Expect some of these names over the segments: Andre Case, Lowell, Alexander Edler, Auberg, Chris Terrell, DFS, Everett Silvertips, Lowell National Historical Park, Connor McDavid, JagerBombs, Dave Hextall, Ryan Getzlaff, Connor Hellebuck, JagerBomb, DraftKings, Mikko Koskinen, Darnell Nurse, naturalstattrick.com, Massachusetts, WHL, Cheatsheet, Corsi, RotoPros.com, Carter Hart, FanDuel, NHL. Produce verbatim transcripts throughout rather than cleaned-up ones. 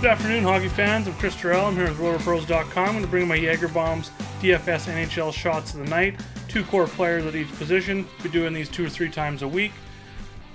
Good afternoon, hockey fans. I'm Chris Terrell. I'm here with Roto Pros dot com. I'm going to bring my JagerBombs D F S N H L shots of the night. Two core players at each position. We're doing these two or three times a week.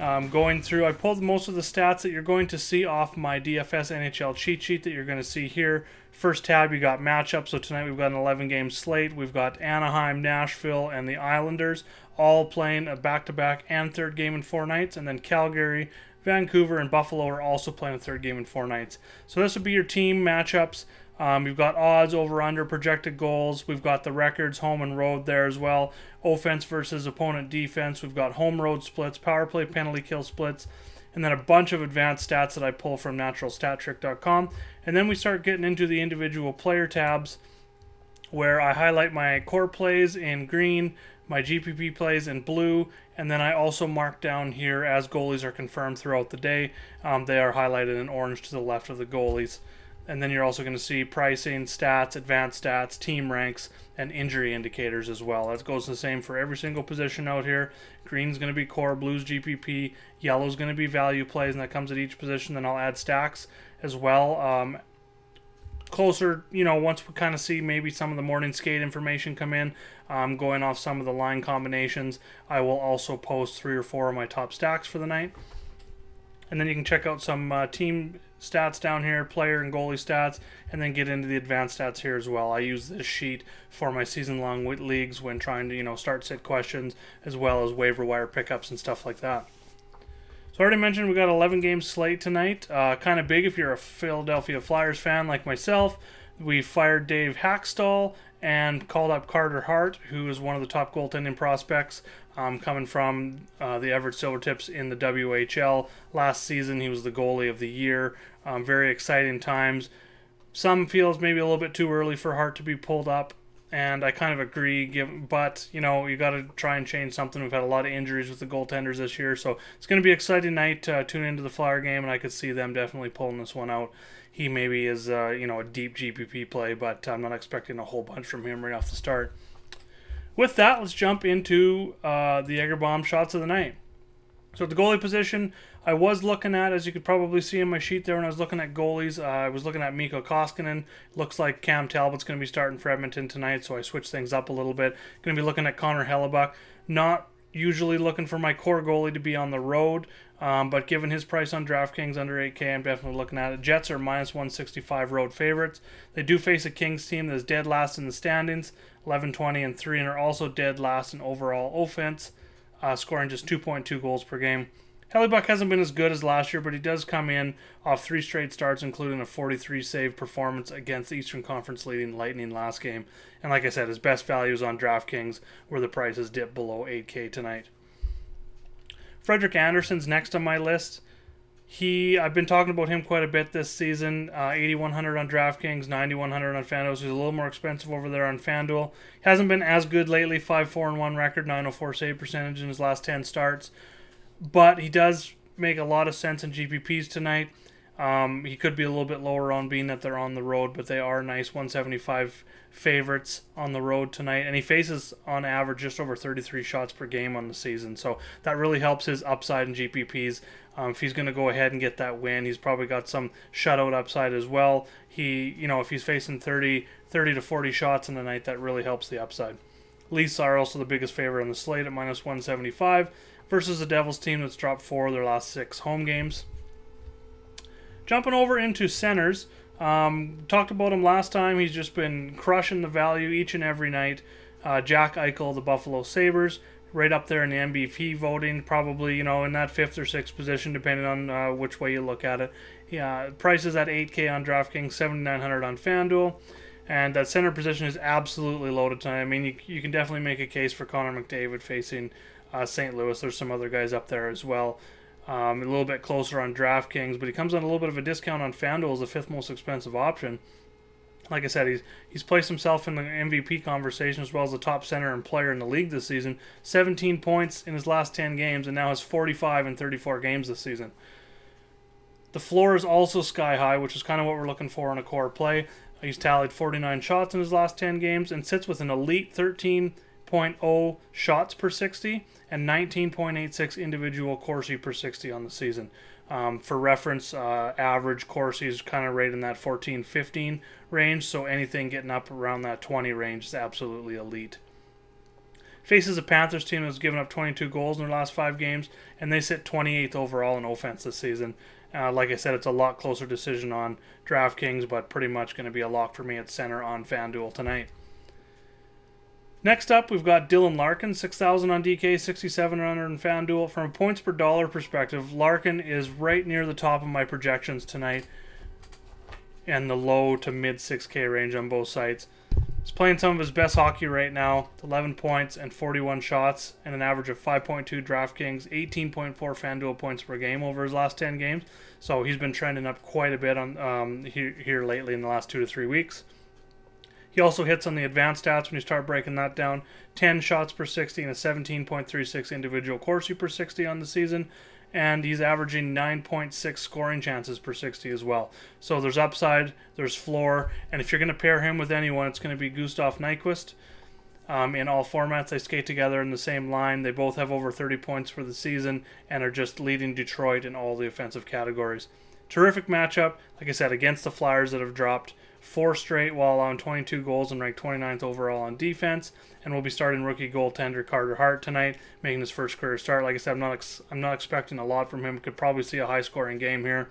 Um, going through, I pulled most of the stats that you're going to see off my D F S N H L cheat sheet that you're going to see here. First tab, you got matchups. So tonight we've got an eleven game slate. We've got Anaheim, Nashville, and the Islanders all playing a back-to-back and third game in four nights. And then Calgary, Vancouver, and Buffalo are also playing a third game in four nights. So this would be your team matchups. Um, you've got odds, over-under, projected goals. We've got the records, home and road there as well. Offense versus opponent defense. We've got home-road splits, power play, penalty kill splits, and then a bunch of advanced stats that I pull from natural stat trick dot com. And then we start getting into the individual player tabs where I highlight my core plays in green, my G P P plays in blue, and then I also mark down here as goalies are confirmed throughout the day. Um, they are highlighted in orange to the left of the goalies. And then you're also going to see pricing, stats, advanced stats, team ranks, and injury indicators as well. That goes the same for every single position out here. Green's going to be core, blue's G P P, yellow's going to be value plays, and that comes at each position. Then I'll add stacks as well. Um, closer, you know, once we kind of see maybe some of the morning skate information come in, um, going off some of the line combinations, I will also post three or four of my top stacks for the night. And then you can check out some uh, team stats down here, player and goalie stats, and then get into the advanced stats here as well. I use this sheet for my season-long leagues when trying to, you know, start sit questions as well as waiver wire pickups and stuff like that. So I already mentioned we got an eleven game slate tonight. Uh, kind of big if you're a Philadelphia Flyers fan like myself. We fired Dave Hextall and called up Carter Hart, who is one of the top goaltending prospects, um, coming from uh, the Everett Silvertips in the W H L. Last season, he was the goalie of the year. Um, very exciting times. Some feels maybe a little bit too early for Hart to be pulled up, and I kind of agree, give, but, you know, you got to try and change something. We've had a lot of injuries with the goaltenders this year, so it's going to be an exciting night. Uh, tune into the Flyer game, and I could see them definitely pulling this one out. He maybe is, uh, you know, a deep G P P play, but I'm not expecting a whole bunch from him right off the start. With that, let's jump into uh, the JagerBomb shots of the night. So at the goalie position, I was looking at, as you could probably see in my sheet there when I was looking at goalies, uh, I was looking at Mikko Koskinen. Looks like Cam Talbot's going to be starting for Edmonton tonight, so I switched things up a little bit. Going to be looking at Connor Hellebuck. Not usually looking for my core goalie to be on the road, um, but given his price on DraftKings under eight K, I'm definitely looking at it. Jets are minus one sixty-five road favorites. They do face a Kings team that is dead last in the standings, eleven, twenty, and three, and are also dead last in overall offense. Uh, scoring just two point two goals per game. Hellebuck hasn't been as good as last year, but he does come in off three straight starts, including a forty-three save performance against the Eastern Conference leading Lightning last game. And like I said, his best value is on DraftKings, where the prices dip below eight K tonight. Frederik Anderson's next on my list. He, I've been talking about him quite a bit this season. Uh, eighty-one hundred on DraftKings, ninety-one hundred on FanDuel. He's a little more expensive over there on FanDuel. Hasn't been as good lately. five four one record, nine oh four save percentage in his last ten starts. But he does make a lot of sense in G P Ps tonight. Um, he could be a little bit lower on being that they're on the road, but they are nice one seventy-five favorites on the road tonight. And he faces, on average, just over thirty-three shots per game on the season. So that really helps his upside in G P Ps. Um, if he's going to go ahead and get that win, he's probably got some shutout upside as well. He, you know, if he's facing thirty to forty shots in the night, that really helps the upside. Leafs are also the biggest favorite on the slate at minus one seventy-five versus the Devils team that's dropped four of their last six home games. Jumping over into centers, um, talked about him last time. He's just been crushing the value each and every night. Uh, Jack Eichel, the Buffalo Sabres, right up there in the M V P voting, probably, you know, in that fifth or sixth position, depending on uh, which way you look at it. Yeah, price is at eight K on DraftKings, seventy-nine hundred on FanDuel. And that center position is absolutely loaded tonight. I mean, you, you can definitely make a case for Connor McDavid facing uh, Saint Louis. There's some other guys up there as well. Um, a little bit closer on DraftKings, but he comes on a little bit of a discount on FanDuel as the fifth most expensive option. Like I said, he's he's placed himself in the M V P conversation as well as the top center and player in the league this season. seventeen points in his last ten games, and now has forty-five in thirty-four games this season. The floor is also sky high, which is kind of what we're looking for in a core play. He's tallied forty-nine shots in his last ten games and sits with an elite thirteen point oh shots per sixty and nineteen point eight six individual Corsi per sixty on the season. Um, for reference, uh, average Corsi is kind of right in that fourteen fifteen range, so anything getting up around that twenty range is absolutely elite. Faces a Panthers team that's given up twenty-two goals in their last five games, and they sit twenty-eighth overall in offense this season. Uh, like I said, it's a lot closer decision on DraftKings, but pretty much going to be a lock for me at center on FanDuel tonight. Next up, we've got Dylan Larkin, six thousand on D K, sixty-seven hundred on FanDuel. From a points per dollar perspective, Larkin is right near the top of my projections tonight, and the low to mid six K range on both sides. He's playing some of his best hockey right now, eleven points and forty-one shots, and an average of five point two DraftKings, eighteen point four FanDuel points per game over his last ten games. So he's been trending up quite a bit on um, here, here lately in the last two to three weeks. He also hits on the advanced stats when you start breaking that down. ten shots per sixty and a seventeen point three six individual Corsi per sixty on the season. And he's averaging nine point six scoring chances per sixty as well. So there's upside, there's floor, and if you're going to pair him with anyone, it's going to be Gustav Nyquist. Um, in all formats, they skate together in the same line. They both have over thirty points for the season and are just leading Detroit in all the offensive categories. Terrific matchup, like I said, against the Flyers that have dropped four straight while allowing twenty-two goals and ranked twenty-ninth overall on defense. And we'll be starting rookie goaltender Carter Hart tonight, making his first career start. Like I said, I'm not ex I'm not expecting a lot from him. Could probably see a high-scoring game here.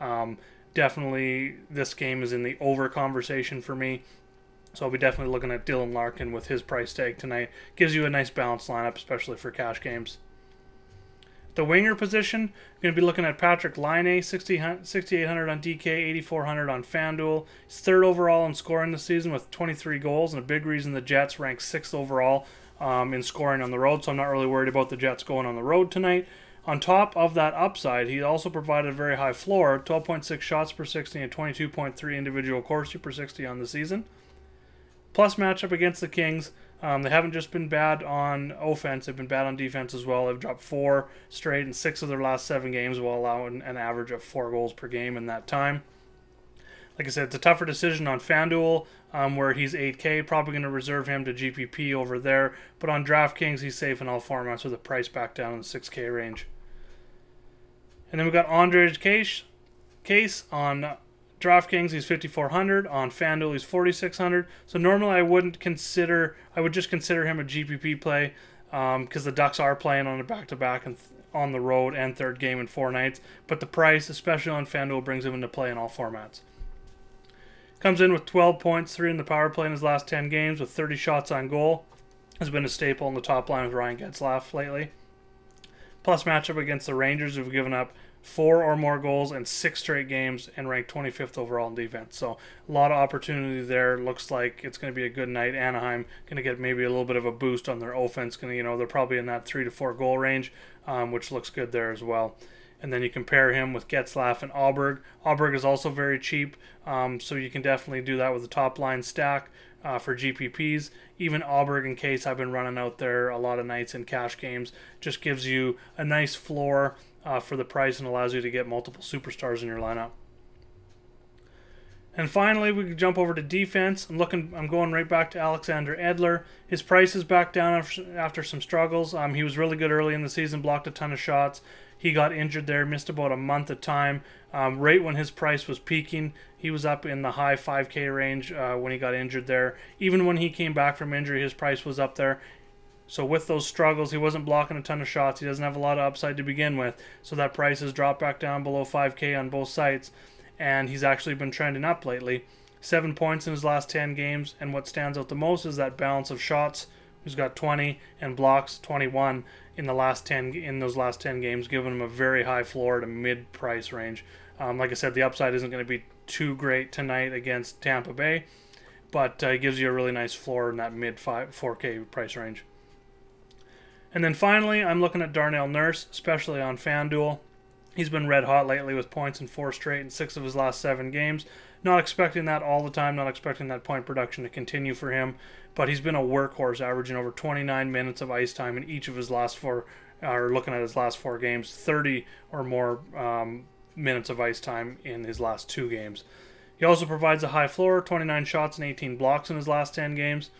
Um, definitely, this game is in the over conversation for me. So I'll be definitely looking at Dylan Larkin with his price tag tonight. Gives you a nice balanced lineup, especially for cash games. The winger position, I'm going to be looking at Patrick Laine, sixty-eight hundred on D K, eighty-four hundred on FanDuel. He's third overall in scoring this season with twenty-three goals, and a big reason the Jets rank sixth overall um, in scoring on the road, so I'm not really worried about the Jets going on the road tonight. On top of that upside, he also provided a very high floor, twelve point six shots per sixty and twenty-two point three individual Corsi per sixty on the season. Plus matchup against the Kings. Um, they haven't just been bad on offense, they've been bad on defense as well. They've dropped four straight in six of their last seven games while allowing an average of four goals per game in that time. Like I said, it's a tougher decision on FanDuel um, where he's eight K, probably going to reserve him to G P P over there. But on DraftKings, he's safe in all formats with a price back down in the six K range. And then we've got Andre Case, Case on DraftKings, he's fifty-four hundred. On FanDuel, he's forty-six hundred. So normally I wouldn't consider, I would just consider him a G P P play because um, the Ducks are playing on a back-to-back and th on the road and third game in four nights. But the price, especially on FanDuel, brings him into play in all formats. Comes in with twelve points, three in the power play in his last ten games with thirty shots on goal. Has been a staple in the top line with Ryan Getzlaff lately. Plus matchup against the Rangers who've given up four or more goals in six straight games and ranked twenty-fifth overall in defense. So a lot of opportunity there. Looks like it's going to be a good night. Anaheim going to get maybe a little bit of a boost on their offense. Going to, you know, they're probably in that three to four goal range, um, which looks good there as well. And then you compare him with Getzlaff and Auberg. Auberg is also very cheap, um, so you can definitely do that with the top line stack uh, for G P Ps. Even Auberg and Case I've been running out there a lot of nights in cash games. Just gives you a nice floor Uh, for the price and allows you to get multiple superstars in your lineup. And finally, we can jump over to defense. I'm looking. I'm going right back to Alexander Edler. His price is back down after, after some struggles. Um, he was really good early in the season, blocked a ton of shots. He got injured there, missed about a month of time. Um, right when his price was peaking, he was up in the high five K range uh, when he got injured there. Even when he came back from injury, his price was up there. So with those struggles, he wasn't blocking a ton of shots. He doesn't have a lot of upside to begin with. So that price has dropped back down below five K on both sites. And he's actually been trending up lately. Seven points in his last ten games. And what stands out the most is that balance of shots. He's got twenty and blocks twenty-one in the last ten in those last ten games, giving him a very high floor to mid-price range. Um, like I said, the upside isn't going to be too great tonight against Tampa Bay. But uh, it gives you a really nice floor in that mid-four K price range. And then finally, I'm looking at Darnell Nurse, especially on FanDuel. He's been red hot lately with points in four straight and six of his last seven games. Not expecting that all the time, not expecting that point production to continue for him, but he's been a workhorse, averaging over twenty-nine minutes of ice time in each of his last four, or looking at his last four games, thirty or more um, minutes of ice time in his last two games. He also provides a high floor, twenty-nine shots and eighteen blocks in his last ten games.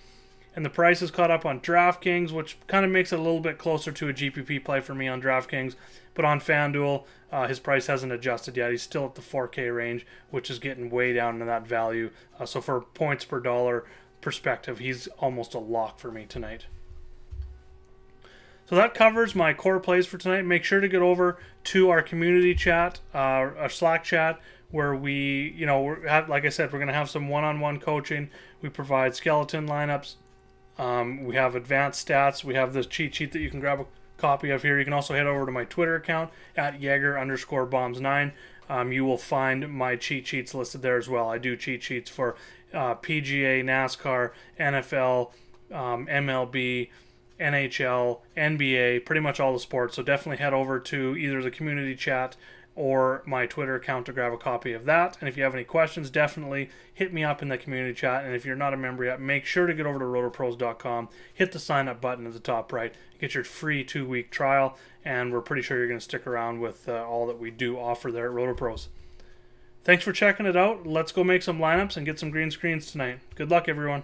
and the price is caught up on DraftKings, which kind of makes it a little bit closer to a G P P play for me on DraftKings. But on FanDuel, uh, his price hasn't adjusted yet. He's still at the four K range, which is getting way down to that value. Uh, so for points per dollar perspective, he's almost a lock for me tonight. So that covers my core plays for tonight. Make sure to get over to our community chat, uh, our Slack chat, where we, you know, we're, like I said, we're going to have some one-on-one coaching. We provide skeleton lineups. Um, we have advanced stats. We have this cheat sheet that you can grab a copy of here. You can also head over to my Twitter account at Jaeger underscore bombs nine. Um, you will find my cheat sheets listed there as well. I do cheat sheets for uh, P G A, NASCAR, N F L, um, M L B, N H L, N B A, pretty much all the sports. So definitely head over to either the community chat or my Twitter account to grab a copy of that. And if you have any questions, definitely hit me up in the community chat. And if you're not a member yet, make sure to get over to Roto Pros dot com, hit the sign up button at the top right, get your free two week trial. And we're pretty sure you're going to stick around with uh, all that we do offer there at RotoPros. Thanks for checking it out. Let's go make some lineups and get some green screens tonight. Good luck, everyone.